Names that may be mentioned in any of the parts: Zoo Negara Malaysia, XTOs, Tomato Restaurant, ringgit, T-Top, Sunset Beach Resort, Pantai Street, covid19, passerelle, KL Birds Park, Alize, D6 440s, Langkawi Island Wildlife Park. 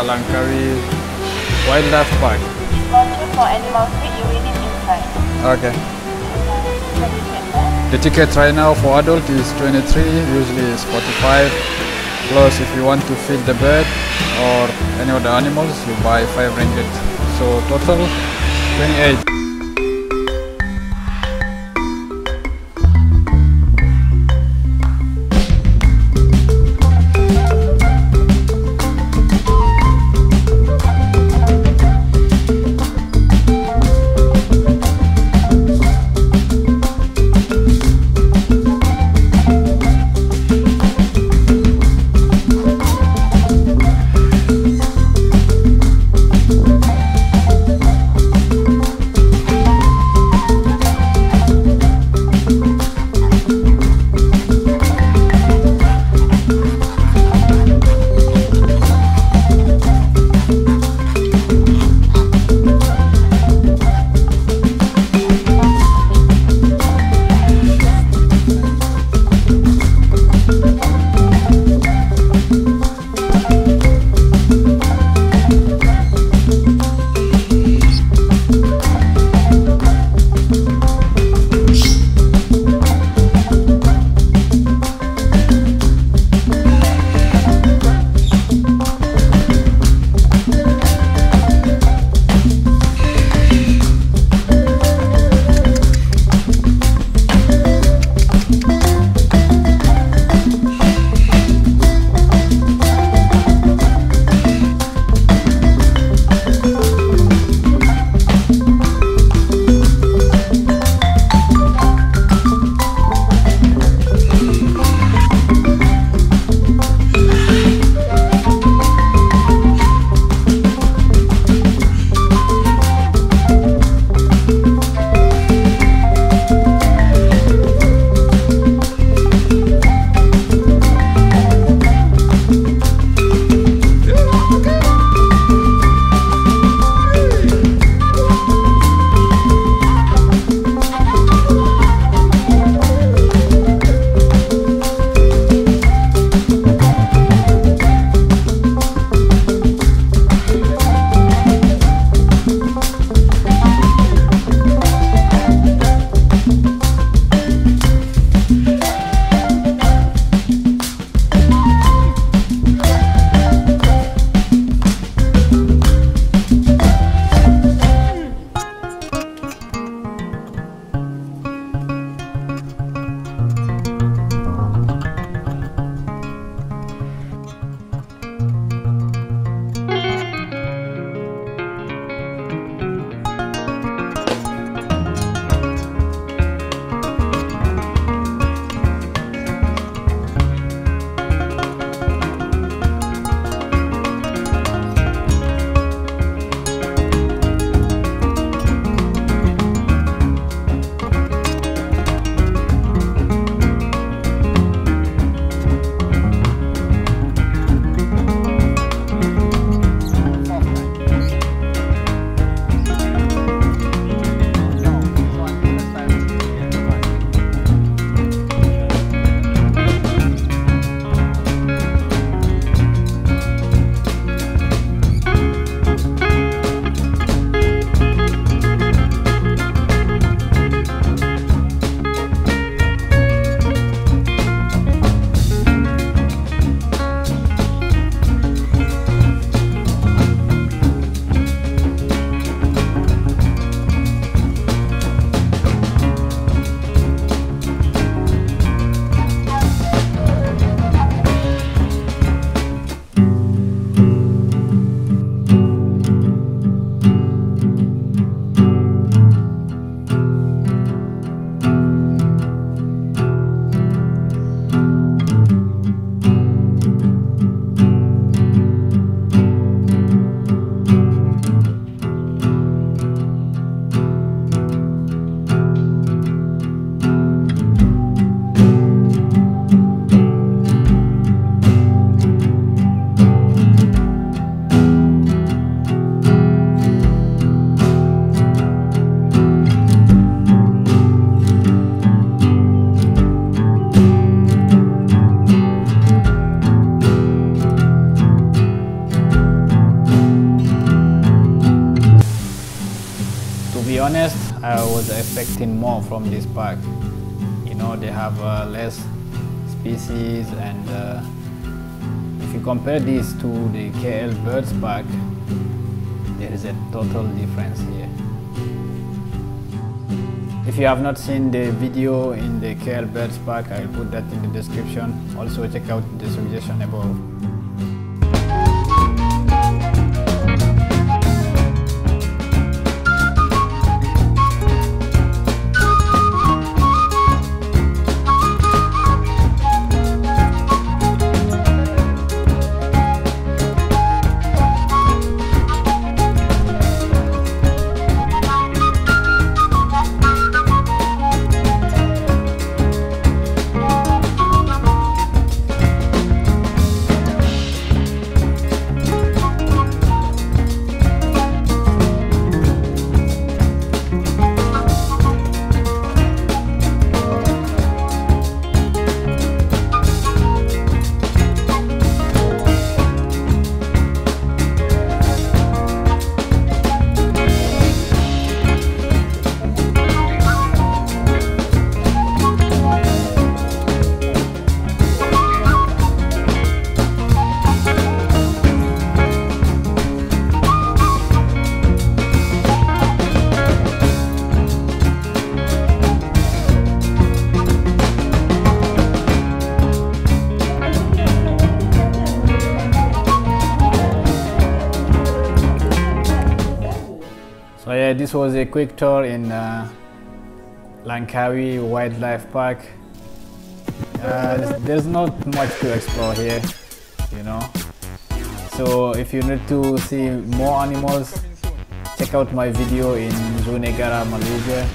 Langkawi Wildlife Park. For animal feed, you will need inside. Okay. The ticket right now for adult is 23, usually it's 45. Plus, if you want to feed the bird or any other animals, you buy 5 ringgit. So total 28. be honest, I was expecting more from this park. You know, they have less species, and if you compare this to the KL Birds Park, there is a total difference here. If you have not seen the video in the KL Birds Park, I'll put that in the description. Also check out the suggestion above. So yeah, this was a quick tour in Langkawi Wildlife Park. There's not much to explore here, you know. So if you need to see more animals, check out my video in Zoo Negara Malaysia.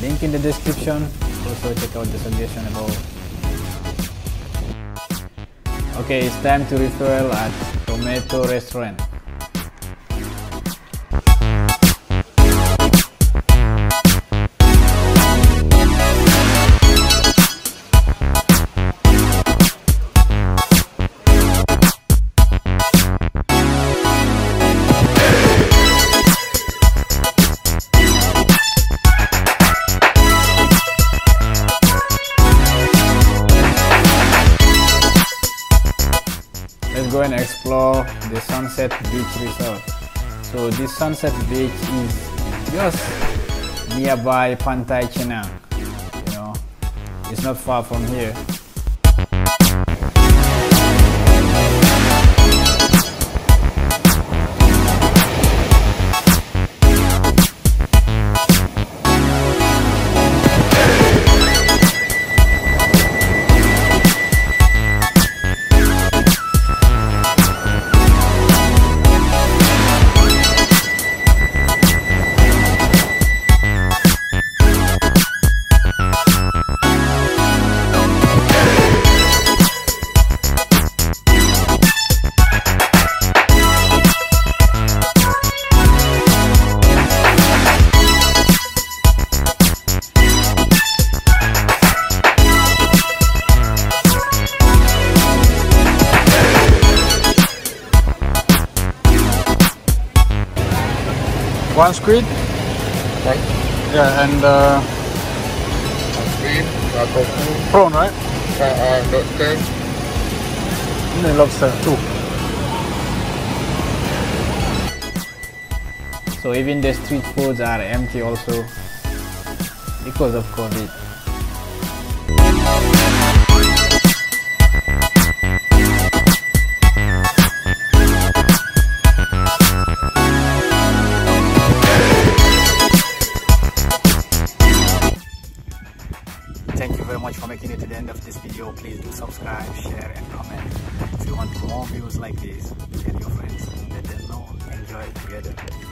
Link in the description. Also check out the suggestion above. Okay, it's time to refuel at Tomato Restaurant. Let's go and explore the Sunset Beach Resort. So this Sunset Beach is just nearby Pantai Chenang. You know, it's not far from here. One squid, right? Yeah, and squid, prawn, right? Lobster. And lobster too. So even the street foods are empty also because of COVID. Thank you very much for making it to the end of this video. Please do subscribe, share and comment. If you want more videos like this, tell your friends, let them know, enjoy it together.